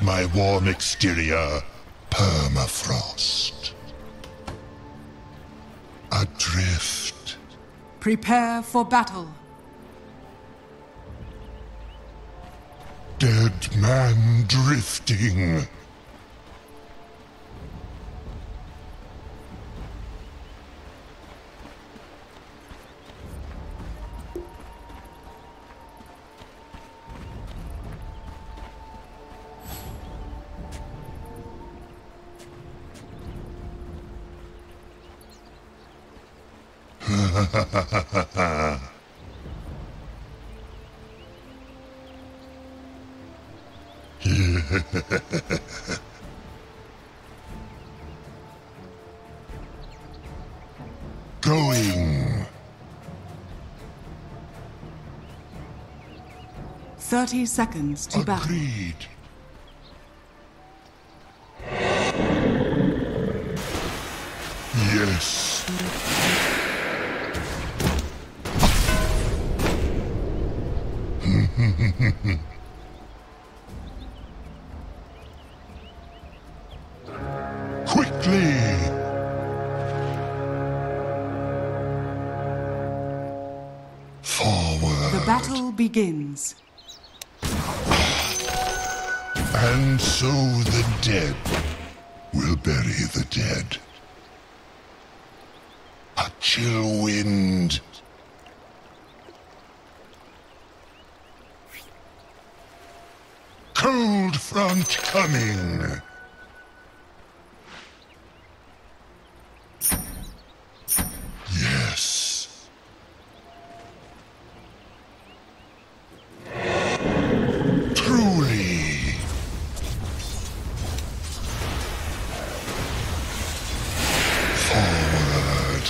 beneath my warm exterior, permafrost. Adrift. Prepare for battle. Dead man drifting. Going. 30 seconds to battle. Agreed. Yes. Quickly! Forward! The battle begins. And so the dead will bury the dead. A chill wind. Cold front coming. Yes. Truly. Forward.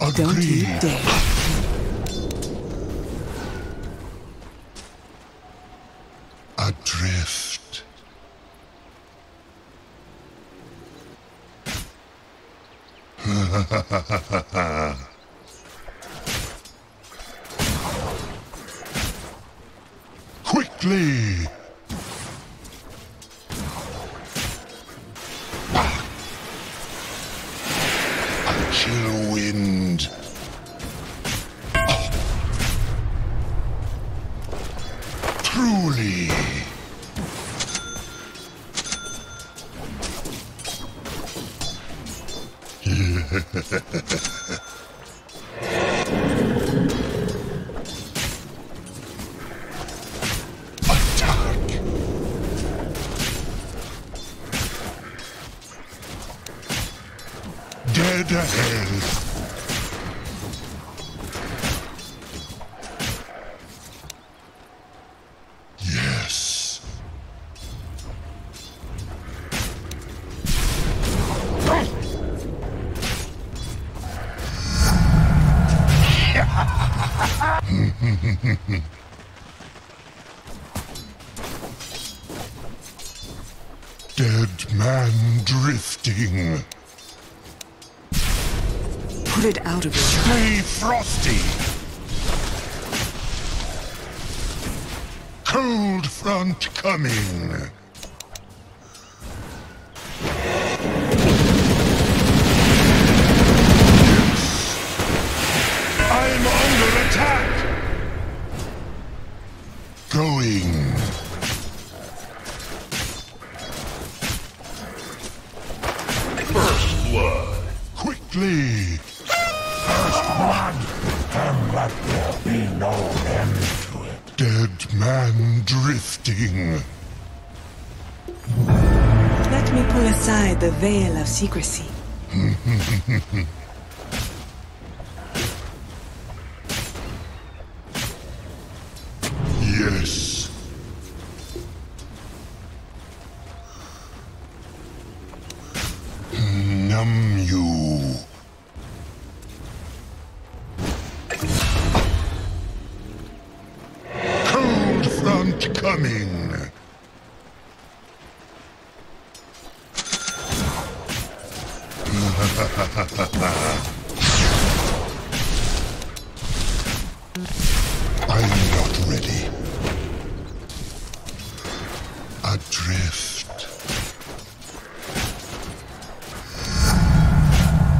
Agreed. Don't you dare. Adrift. Quickly. A chill wind. Truly. Attack. Dead ahead. Dead man drifting. Put it out of it. Stay frosty. Cold front coming. Going. First blood. Quickly. First blood. And let there be no end to it. Dead man drifting. Let me pull aside the veil of secrecy. Yes. Numb you. Cold front coming. I'm not ready. Adrift.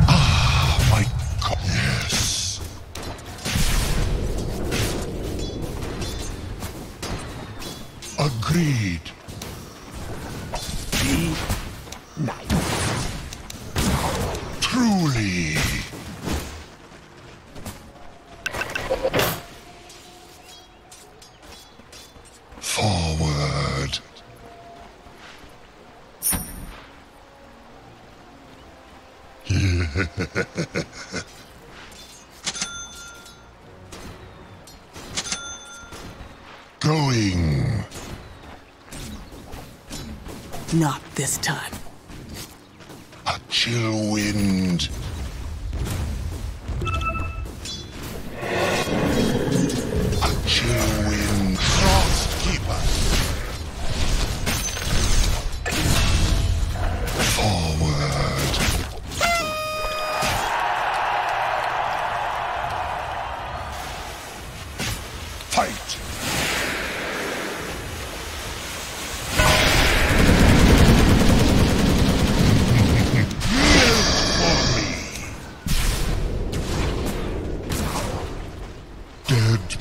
Ah, my God. Yes. Agreed. Be nice. Truly. Forward. Going. Not this time. A chill wind.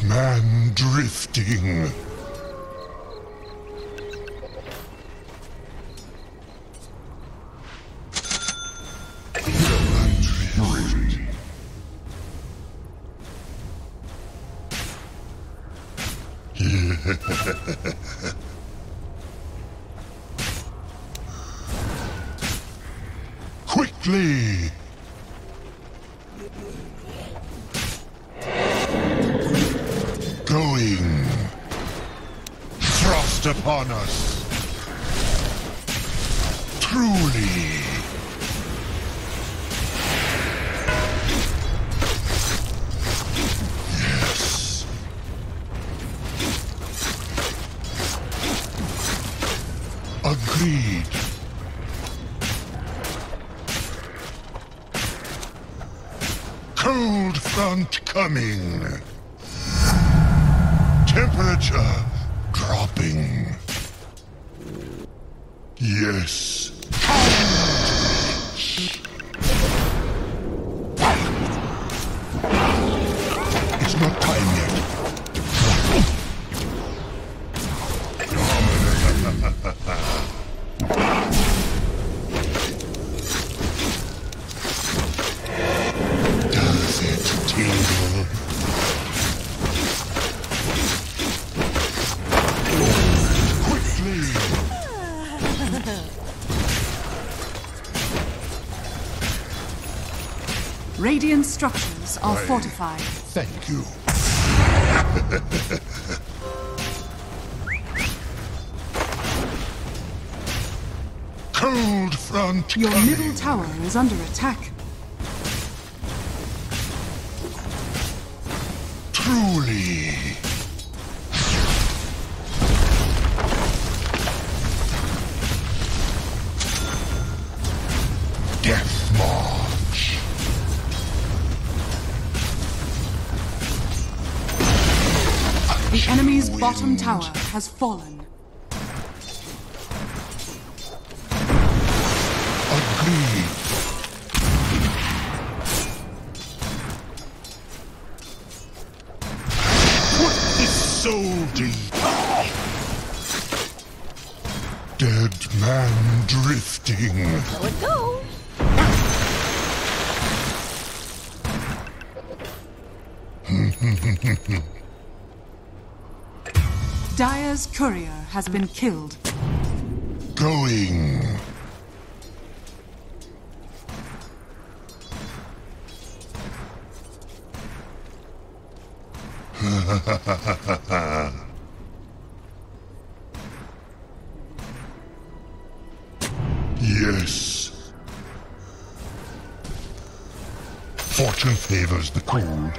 Man drifting. Drift. Yeah. Quickly. Going. Thrust upon us. Truly. Yes. Agreed. Cold front coming. Temperature dropping. Yes. It's not time yet. Does it tingle? Radiant structures are fortified. Thank you. Cold front. Your middle tower is under attack. Truly. Death Mark. The enemy's bottom tower has fallen. Agreed. What is so deep? Dead man drifting. How it goes. Dire's courier has been killed. Going. Yes. Fortune favors the cold.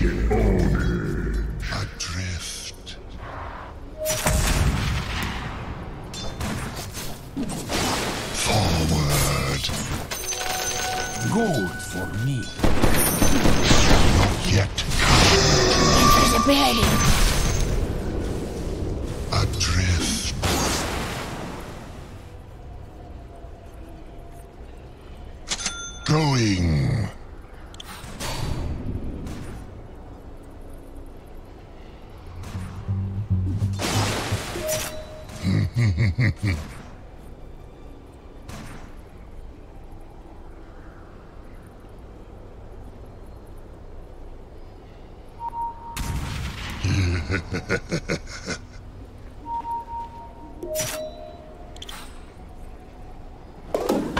Adrift. Forward. Ready. Atreus. Going.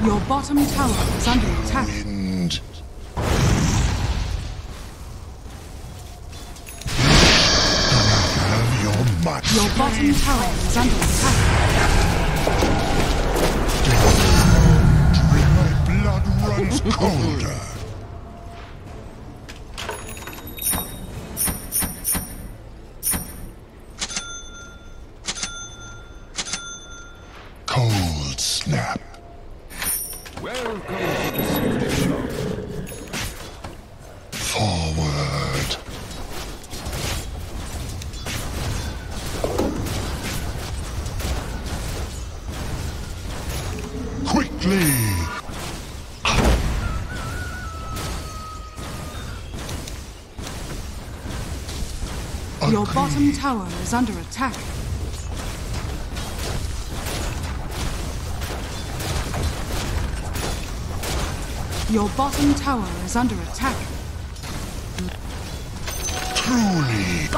Your bottom tower is under attack. Wind. Have your match. Your bottom tower is under attack. My blood runs colder. Cold snap. Welcome to the studio. Forward. Quickly. Your bottom tower is under attack. Your bottom tower is under attack. Truly.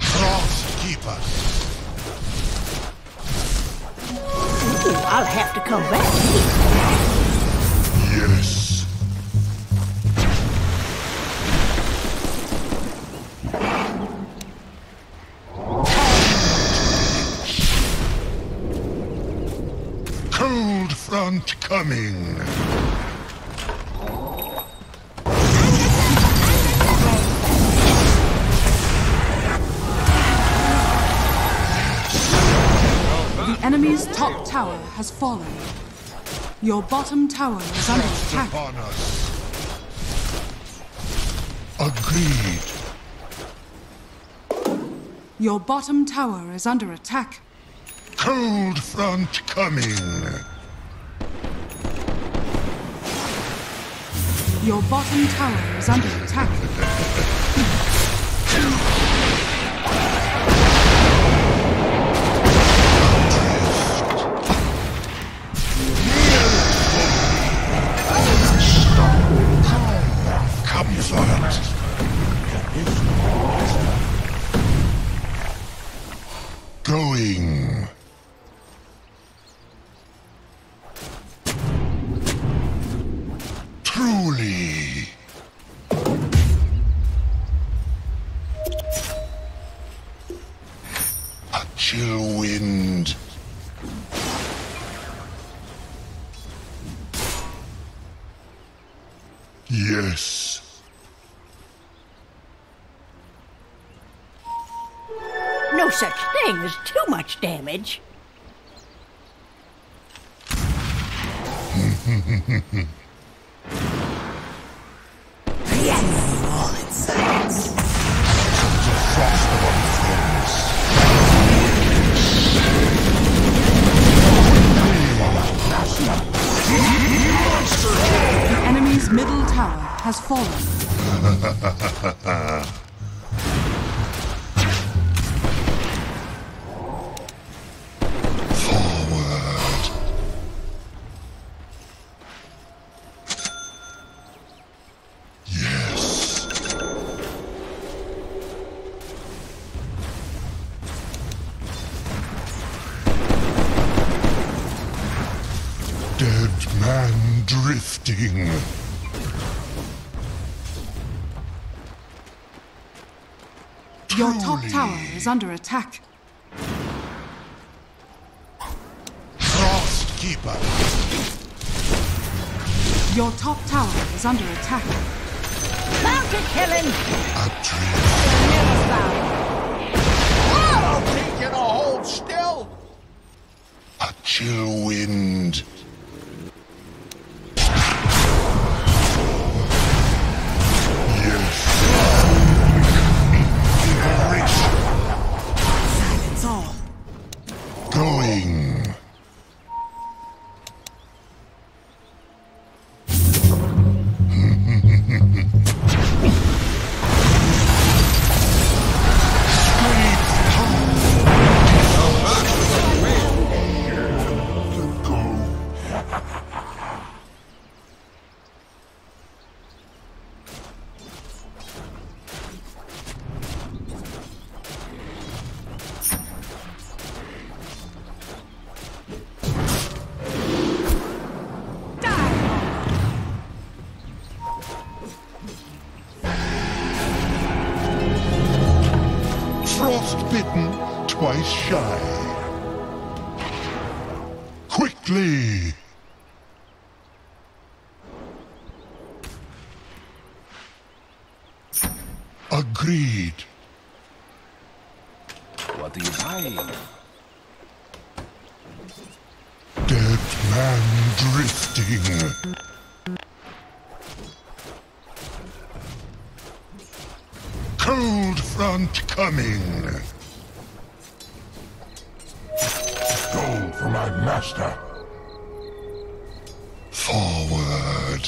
Frost Keeper. Ooh, I'll have to come back. Yes. Front coming. The enemy's top tower has fallen. Your bottom tower is under attack. Agreed. Your bottom tower is under attack. Cold front coming. Your bottom tower is under attack. Come for it. Going. Chill wind. Yes. No such thing as too much damage. Middle tower has fallen. Forward. Yes. Dead man drifting. Your top tower is under attack. Frost Keeper. Your top tower is under attack. Mounted killing. I'll take you to hold still. A chill wind. bitten, twice shy. Quickly! Agreed. What are you buying? Dead man drifting. Cold front coming. Gold for my master. Forward.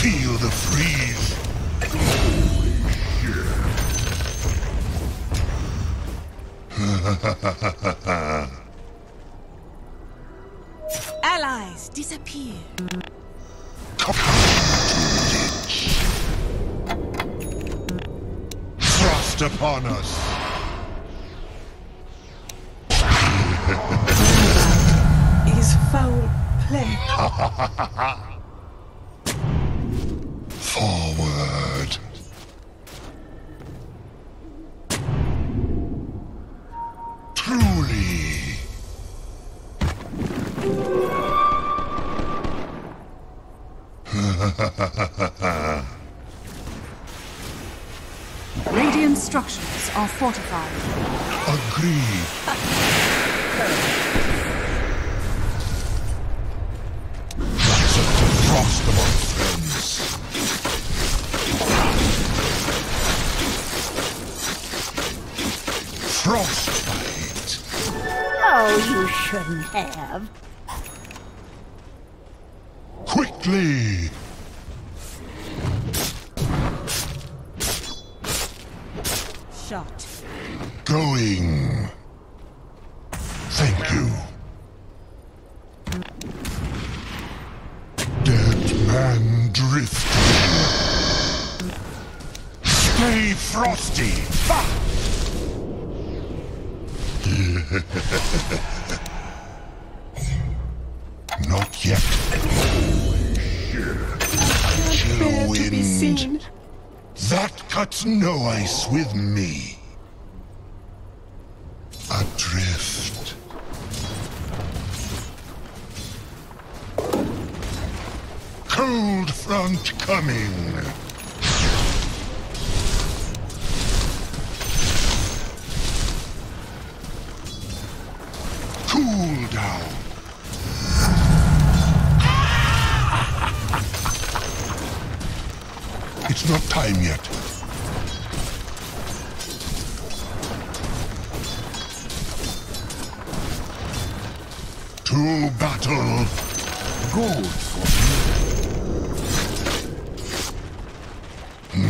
Feel the freeze. Holy shit. Allies disappear. Thrust upon us. Is foul play. Forward. Truly. Radiant structures are fortified. Agreed. That's up to frost among friends. Frostbite. Oh, you shouldn't have. Quickly. Shot. Going. Thank you. Dead man drifting. Stay frosty. Fuck. Not yet. Holy shit. Chill wind. That cuts no ice with me. Adrift. Cold front coming. Cool down. It's not time yet. To battle. Gold for me.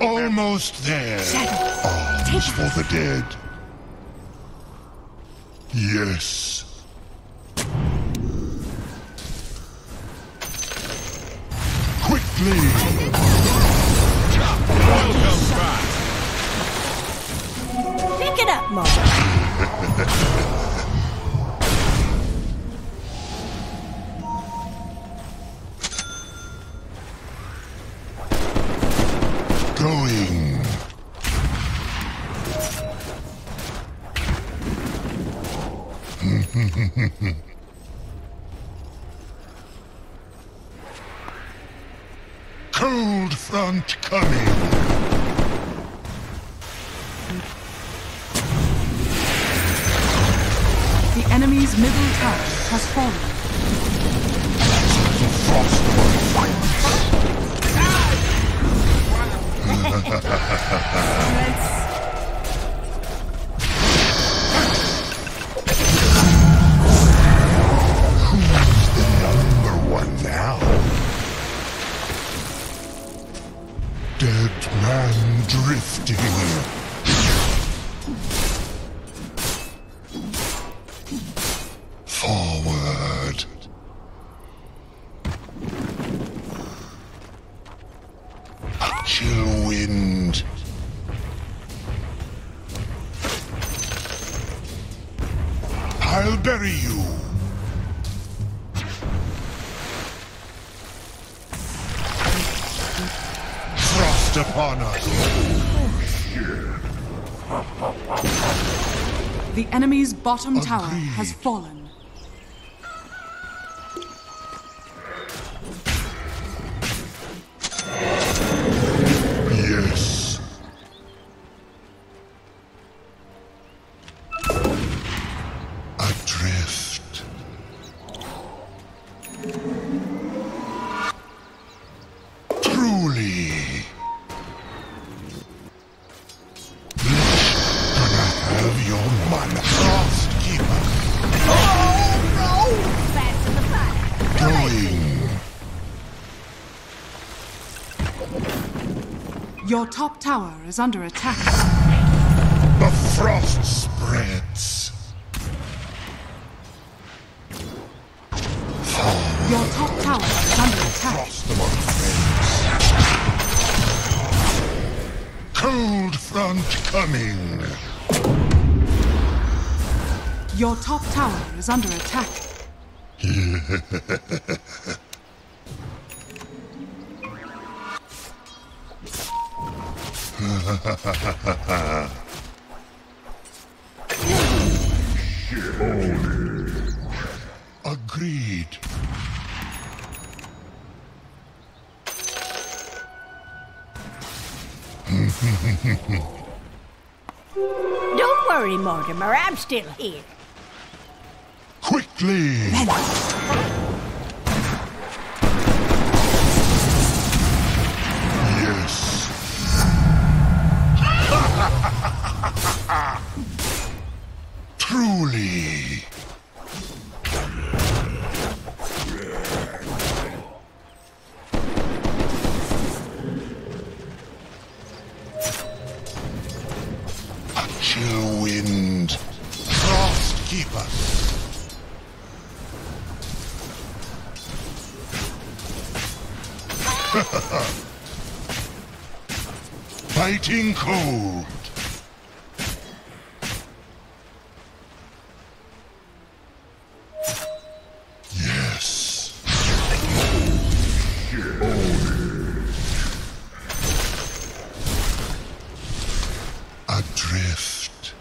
Almost there. Alms for the dead. Yes. Quickly. Welcome back. Pick it up, Mom. Going. Cold front coming. The enemy's middle tower has fallen. That's the frost one. Who's the number one now? Dead man drifting. bury you. Frost upon us. Oh, shit. The enemy's bottom tower has fallen. Your top tower is under attack. The frost spreads. Your top tower is under attack. Cold front coming. Your top tower is under attack. Agreed. Don't worry, Mortimer, I'm still here. Quickly! Truly. A chill wind. Frost keep us. Biting cold. Adrift.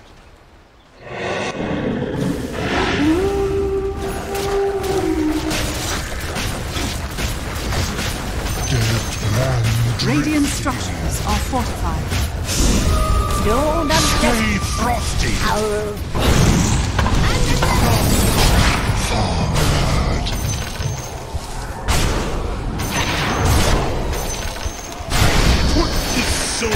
Radiant structures are fortified. Don't stay frosty. Forward. What is so?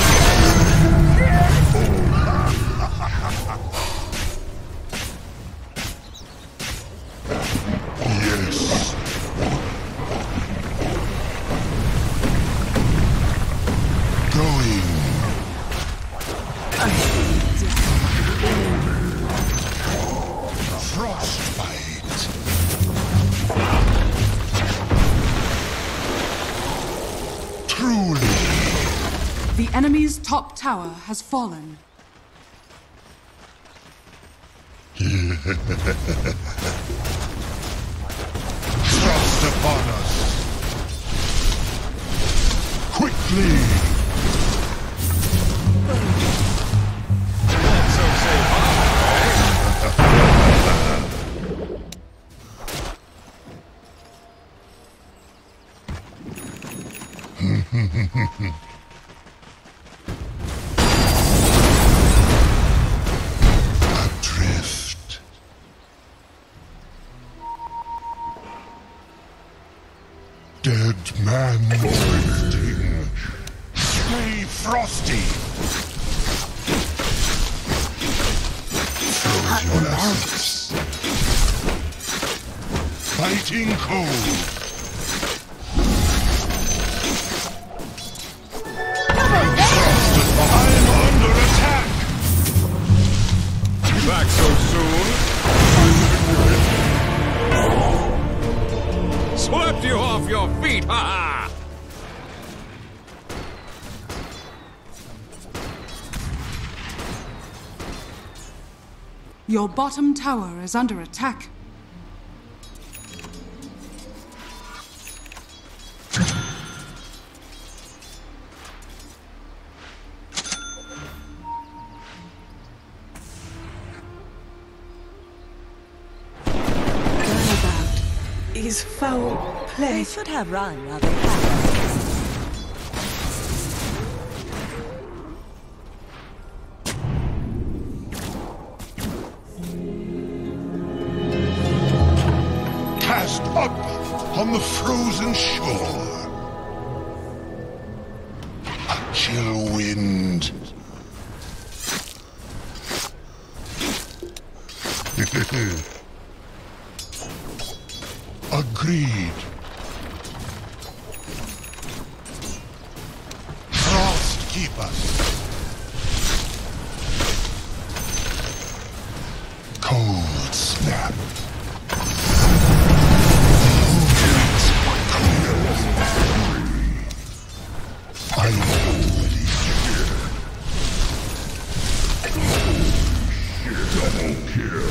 The enemy's top tower has fallen. Thrust upon us. Quickly. Dead man drifting. Stay frosty. Froze your asses. Fighting cold. I'm under attack. Back so soon? Swept you off your feet, ha ha! Your bottom tower is under attack. Is foul play. They should have run rather fast. Cast up on the frozen shore. A chill wind. Agreed. Frost keep us. Cold snap. I know what he's here. Double kill.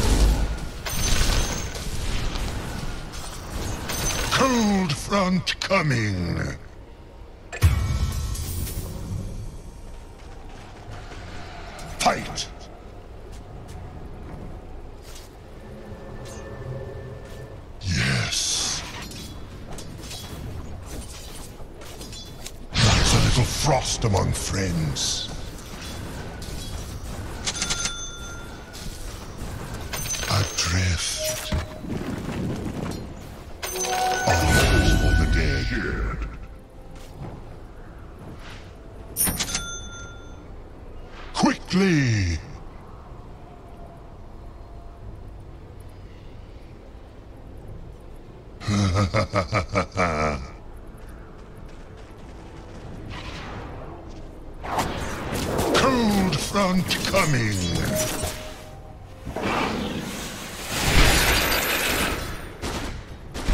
Cold front coming. Fight. Yes. That's a little frost among friends. Adrift. Quickly. Cold front coming.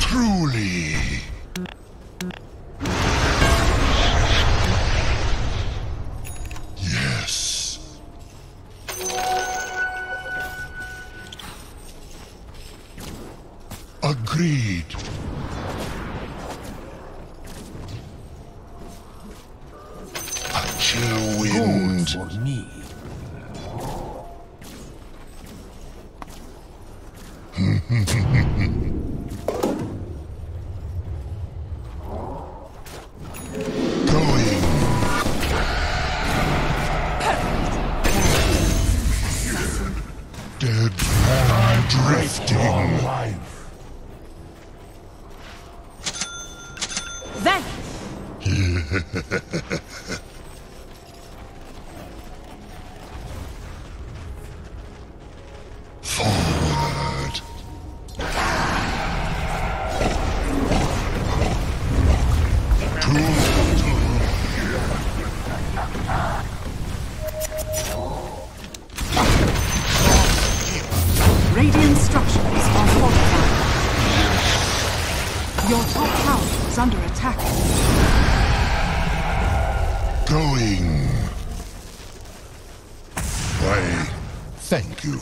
Truly. Yes. Agreed. A chill wind. Good for me. Drifting. That. Forward. Radiant structures are fortified. Your top tower is under attack. Going. Why, thank you.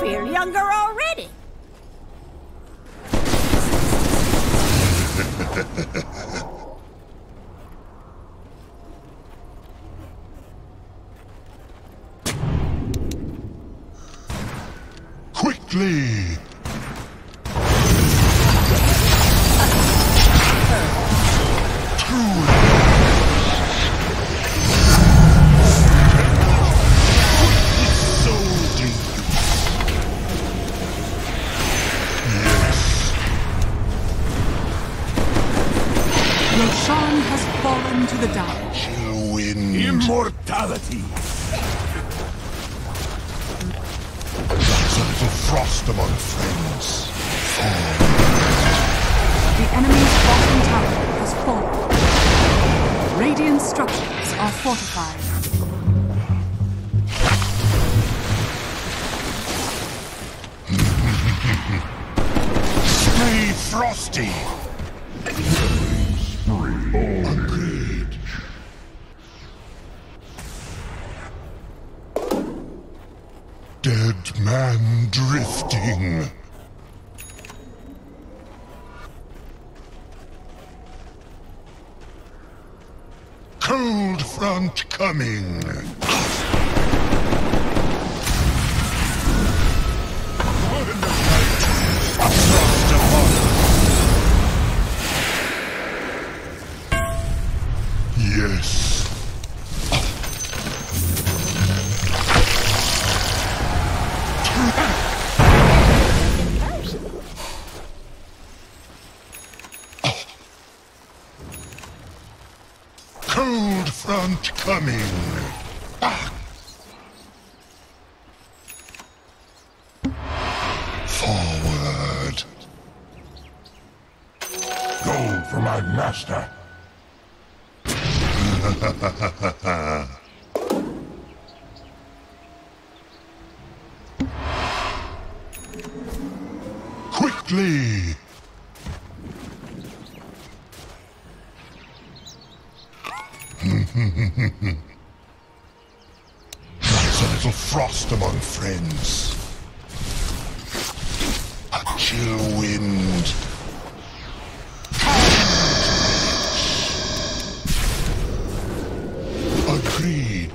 Feel younger already. Quickly! Roshan has fallen to the dark. Chill wind. Immortality. That's a little frost among friends. The enemy's bottom tower has fallen. Radiant structures are fortified. Stay frosty. Agreed. dead man drifting. Cold front coming. Yes. Cold front coming. Forward. Gold for my master. Quickly. That's a little frost among friends. A chill wind. Agreed.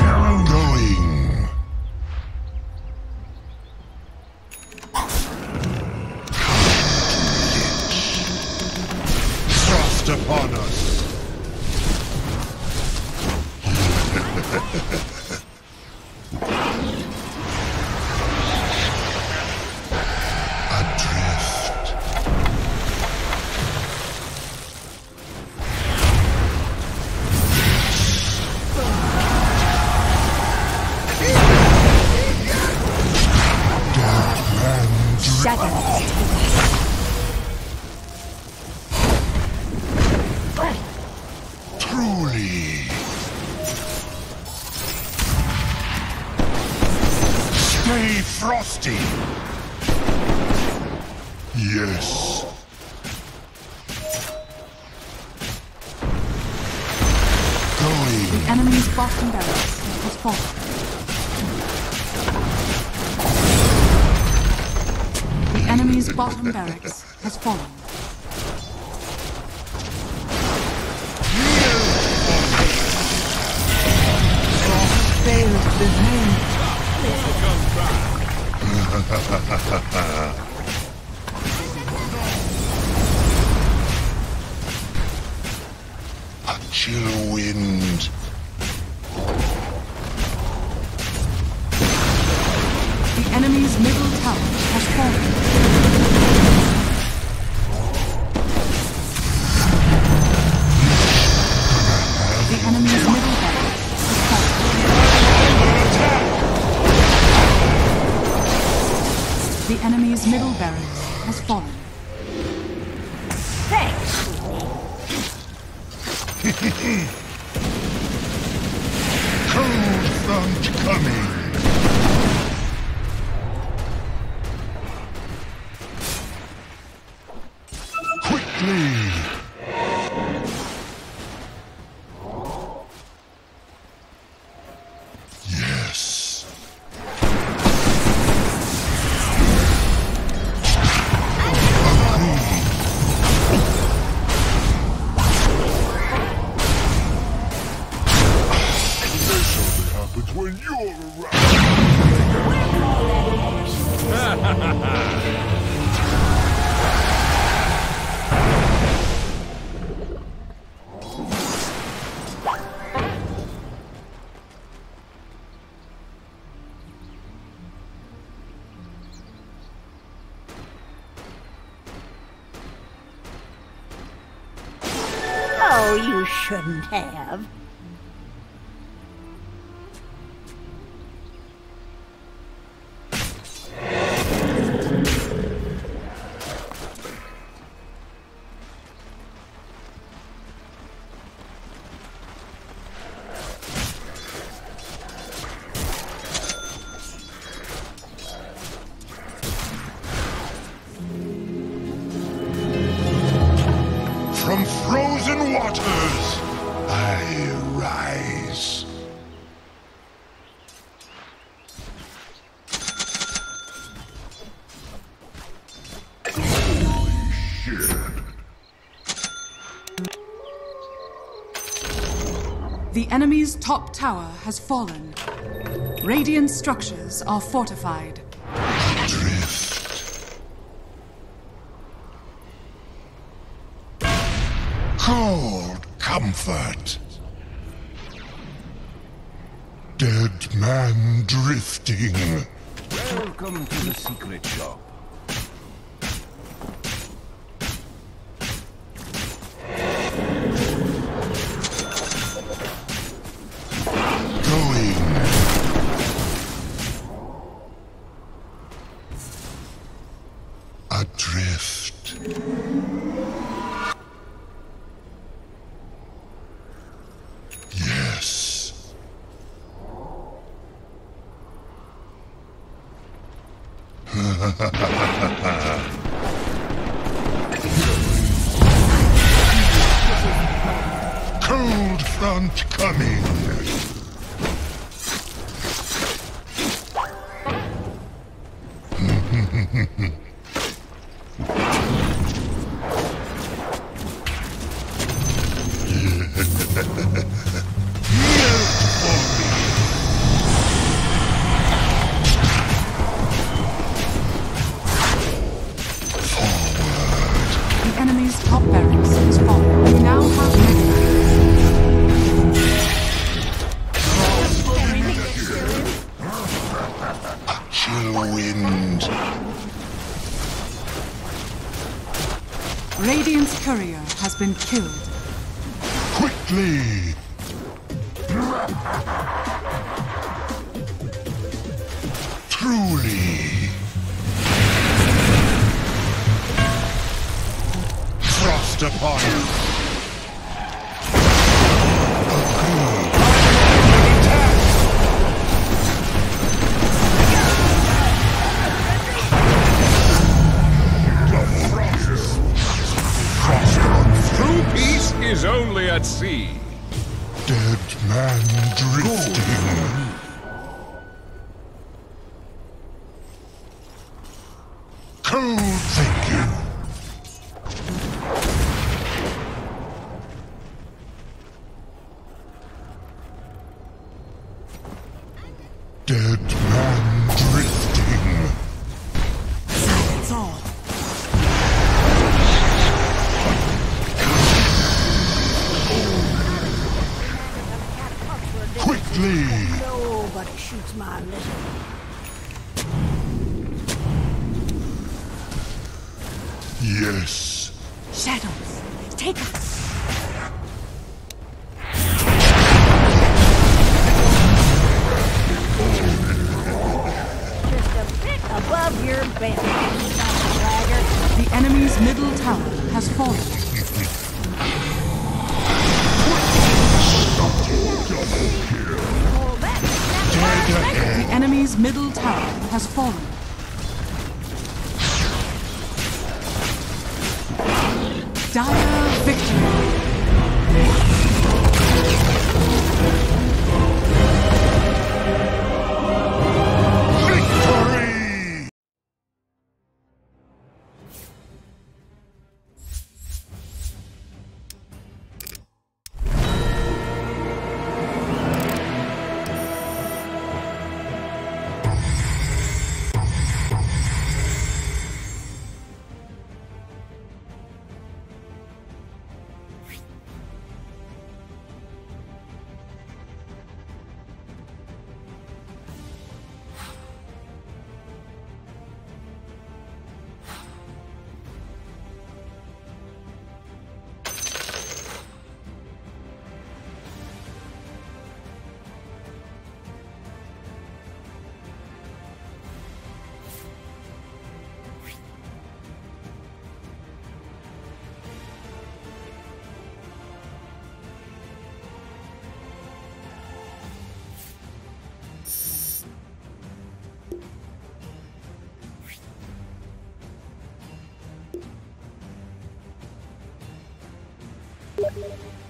Going. Thrust upon us. Truly. Stay frosty. Yes. Going. The enemy's Boston barracks was fallen. The enemy's Boston barracks has fallen. Failed the name. A chill wind. The enemy's middle tower has fallen. The enemy's middle tower has fallen. The enemy's middle barracks has fallen. Thanks! Cold front coming! Quickly! Yes! When you're around, oh, you shouldn't have. The enemy's top tower has fallen. Radiant structures are fortified. Drift. Cold comfort. Dead man drifting. Welcome to the secret shop. Adrift. Yes. Cold front coming. Radiant's courier has been killed. Quickly! Truly! Frost upon you! Is only at sea. Dead man drifting. Cold thinking. Dead man drifting. That's all. Nobody shoots my little. Yes. Shadows, take us. Just a bit above your bend, dragger. The enemy's middle tower has fallen. The enemy's middle tower has fallen. Dire victory! Victory!